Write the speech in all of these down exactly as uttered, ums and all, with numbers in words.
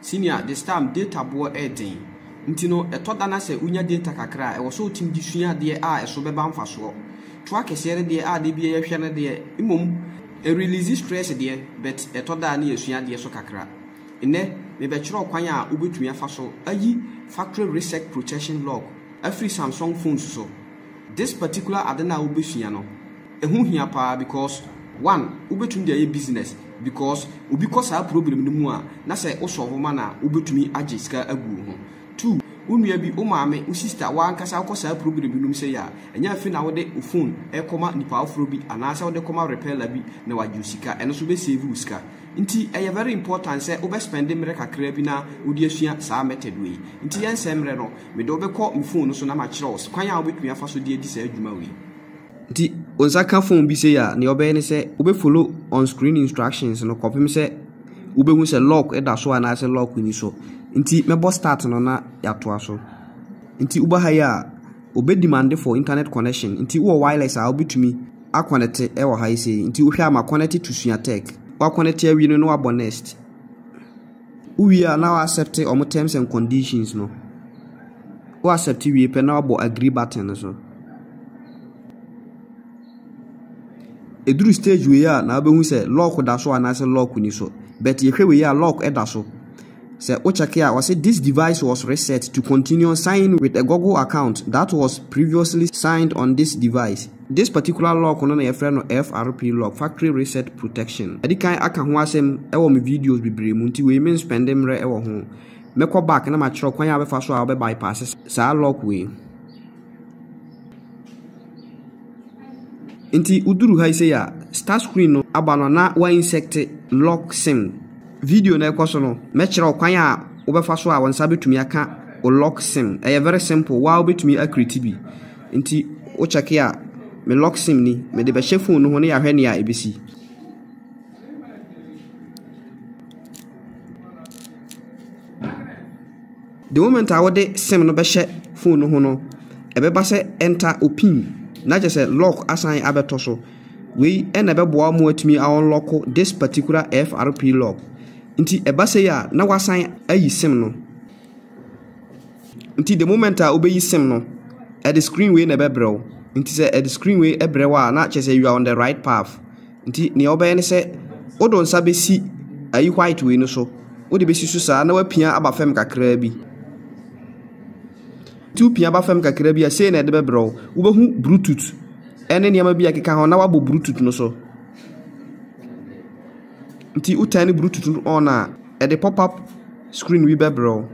senior this time data board editing ntino etoda na se unya data kakra e wo so tim di sua de a e so beba mfa so twa kesere de a de bi ehwe ne de imom e release stress de but etoda na yesua de so kakra ine me be chiro kwan a obetumi afa so ayi factory reset protection log every Samsung phone so this particular adena obesua no ehu hia pa because one obetumi de business because because our problem no mu a na se wo solve ma na obetumi age sika agu ho. Two, unwe bi o maame o sister wa ankasa akosa problem binum se ya enya afi na wo de phone e koma nipa afro bi anasa wo de koma repair bi na wa jusika eno so be save usika nti e very important se obe spend mre kakra bi na odi asua sa method we nti yen semre no me de obekọ mfone so na ma kire os kwan ya obetumi afa so de di se adwuma we nti onzaka phone bi se ya ne obe ne se obe follow on screen instructions no copy me se ube hu se lock e da so anasa lock ni so Inti mebo start no na yatoa so. Inti uba haya obe demand for internet connection. Inti uwa wireless a obetumi a connect e wa high say. Inti uhwe ama connect to Sua Tech. Wa connect e wi no no abonest. Uwi a na accept omo terms and conditions no. Wa accept wi pe na abo agree button so. Eduru stage we ya na be hu say lock da so ana say lock ni so. But ye hwe we ya lock e da so. Sir Ochakia was said this device was reset to continue signing with a Google account that was previously signed on this device. This particular lock on a friend of F R P lock, factory reset protection. Adi kai akanhuasem ewo mi videos bibre munti we men spendem re ewo ho. Mekwa back na matro kwan ya be fa so a be bypass sa lock we. Inti uduru hai say ya start screen no abano na wa insect lock sim. Video na ekoso no mechira kwan a obefa so a wonsa betumi aka o lock sim e very simple wa obetumi akriti bi nti o check ya me lock sim ni me de be she phone no ho ne ya hwe ne ya ebisi the moment I would sim no be she phone no ho no e be ba se enter opin na je se lock asan abeto so we ene be boa mo atumi a unlock this particular F R P lock Inti ebase ya na wasan ayi sim no. Inti the moment a obeyi sim no, at the screen we na bebrew. Inti say at the screen we ebrewa na che say you are on the right path. Inti ne obeye ne say odon sabe si ayi white we no so. Odi be si so sa na wapia aba fam kakra bi. Two pia aba fam kakra bi a say na de bebrew. Wo be hu bluetooth. Ene niam bi akeka ho na wabo bluetooth no so. Nti utani bluetooth on a at the pop-up screen we bebro.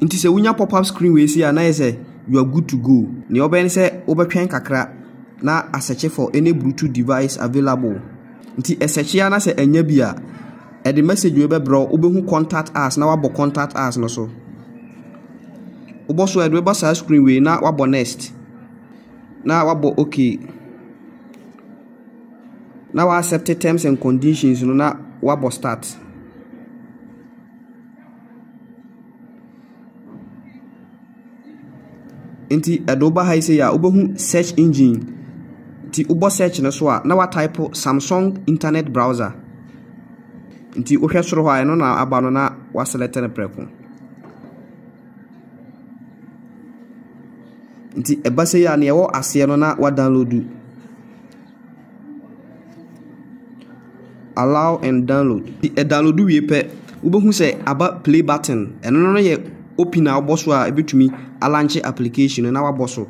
Nti se unya pop-up screen we see na say you are good to go. Ni oben say obetwen kakra na asearch for any bluetooth device available. Nti asearch ya na say anya bia at the message we bebro obehu contact us na wabo contact us no so. Oboso edwe basa screen we na wabo next na wabo okay na wa accept terms and conditions no na wabo start enti adoba high say ya obehu search engine ti obo search no so a na wa type Samsung internet browser enti ohwe soro hwa no na aba no na wa select na preko Nti ebase ya ne wo ase no na wa download allow and download the e download we pe wo hu say aba play button eno no ye open na oboso a ebetumi alanche application na wa boso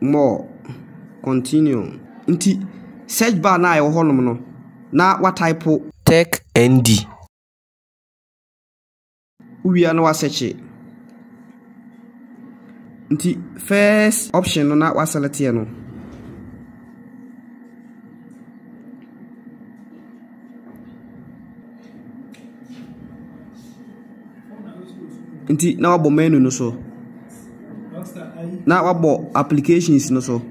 more continue nti search bar na e wo honum no na wa type tech nd uwi ana wa search Nti first option no na wa select here no Nti na wabo menu no so na wabo applications no so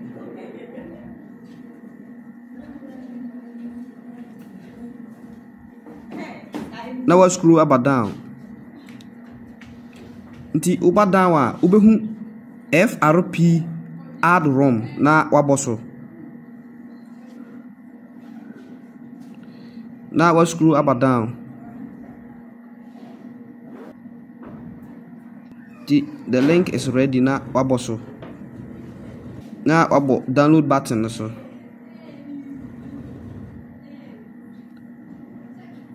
na wa scroll up and down Nti uba down wa ube hu F R P add ROM na waboso. Now we'll screw up and down. The, the link is ready now. Waboso. Now wabo download button so.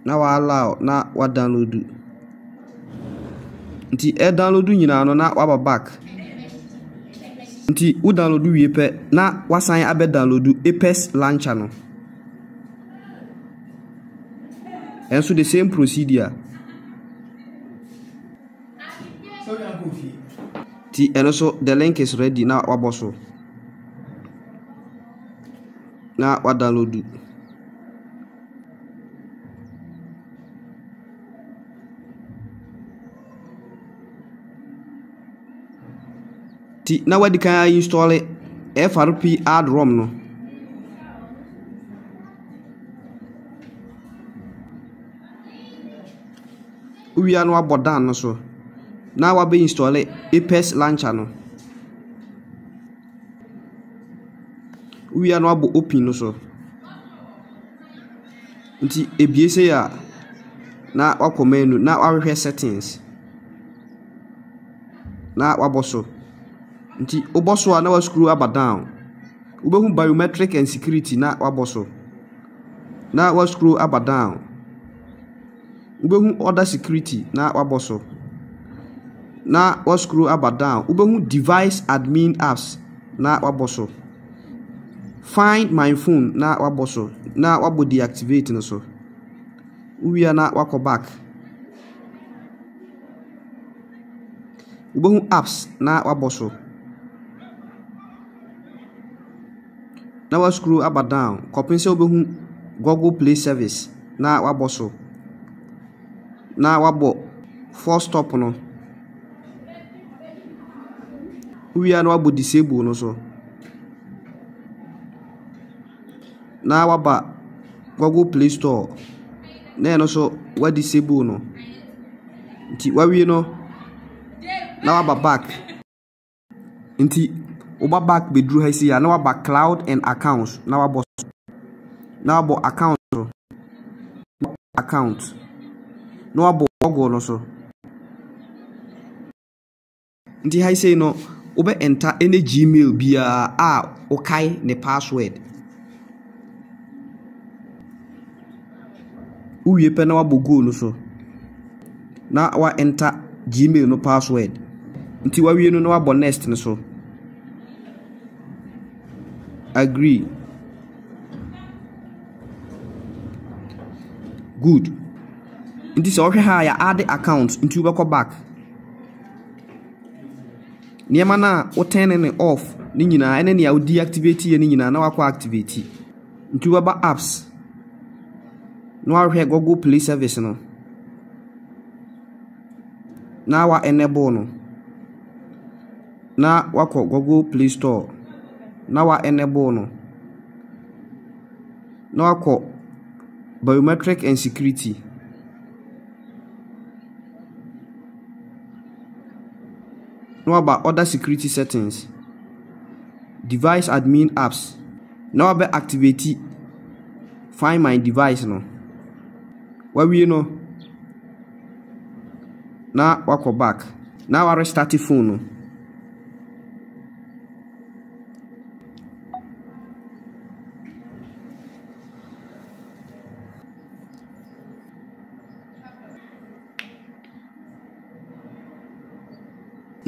Now I allow now what download do. The air download do you know now wabo back. The who download do we now what sign I bet download do Apex launch channel. And so the same procedure. The, and also the link is ready now. What also now what download do? The, now what can I install it? F R P add ROM no. We are now about done also. Now I'll be installing Apex launcher no. We are now about open also. Until A B S ya. Now I'll command. Now I'll repair settings. Now I'll bosso. Until obosso now I'll screw up and down. Ube hum biometric and security. Now I'll bosso. Now I'll screw up and down. Ubehun order security na waboso. Na wa screw up and down. Ubehun device admin apps na waboso. Find my phone na waboso. Na wabo deactivate no so. Uya na wako back. Ubehun apps na waboso. Na wa screw up and down. Kopense ubehun Google Play service na waboso. Now wabo first stop no. We are wabo disable no so. Now waba Google Play Store. Na no so we disable no. Nti wawie no. Now waba back. Nti oba back be drew here. Now waba cloud and accounts. Now wabo. Now wabo account. Account. No abo go no so. Nti I say no, obe enter any Gmail bia ah okay ne password. Uye pe na wabo go no so. Na wa enter Gmail no password. Nti wa wie no na wabo next no so. Agree. Good. This okay ha ya add account into back back niema na o turn ne off ni nyina ene ne ya deactivate ye ni nyina na wakwa activate into baba apps no ahwe Google Play service no na wa enable no na wakwa Google Play Store na wa enable no na wakwa biometric and security. Now about other security settings, device admin apps. Now about activity, find my device no. Where we no. Now walk we'll back. Now I restart the phone no.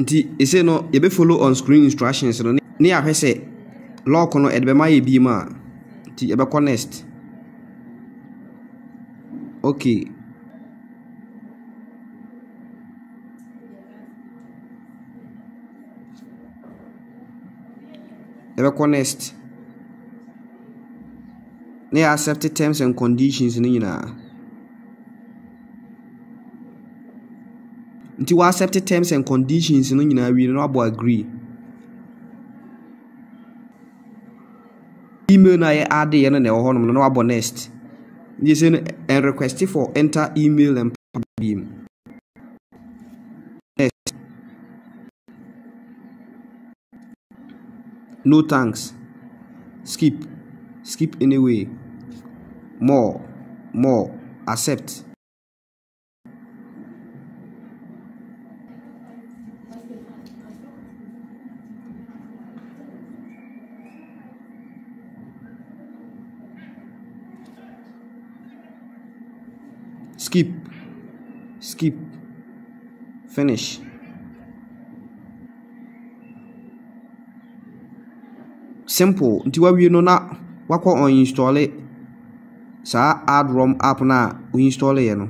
It say no, you be follow on screen instructions. No, ni I say lock on edbe ma ebi ma. Ti ebe connect. Okay. Ebe connect. Ni accept terms and conditions ni na. Until we accept the terms and conditions, you know, we know about agree. Email na ye add ye no na ho no na about next. You say and request for enter email and beam. Next. No thanks. Skip. Skip anyway. More. More. Accept. Skip. Skip. Finish. Simple. Until we know na what on install it. Sa add ROM app na we install it. No.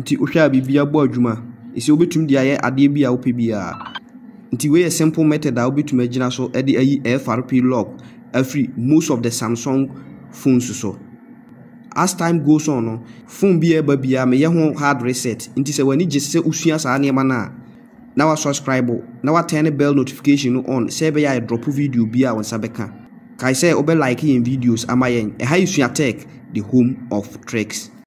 Until Usha be be a boy Juma. It's your between the air, Adibia, O P B R. Until we a simple method I'll be to imagine so at the F R P log every most of the Samsung phones. So as time goes on, phone be a baby, may have hard reset. Until so when it just say Usias Animana. Now a subscriber, now a turn a bell notification on, say by a drop video be our Sabeka. Kai say, Obe like in videos, am I in a high Sua Tech, the home of tricks.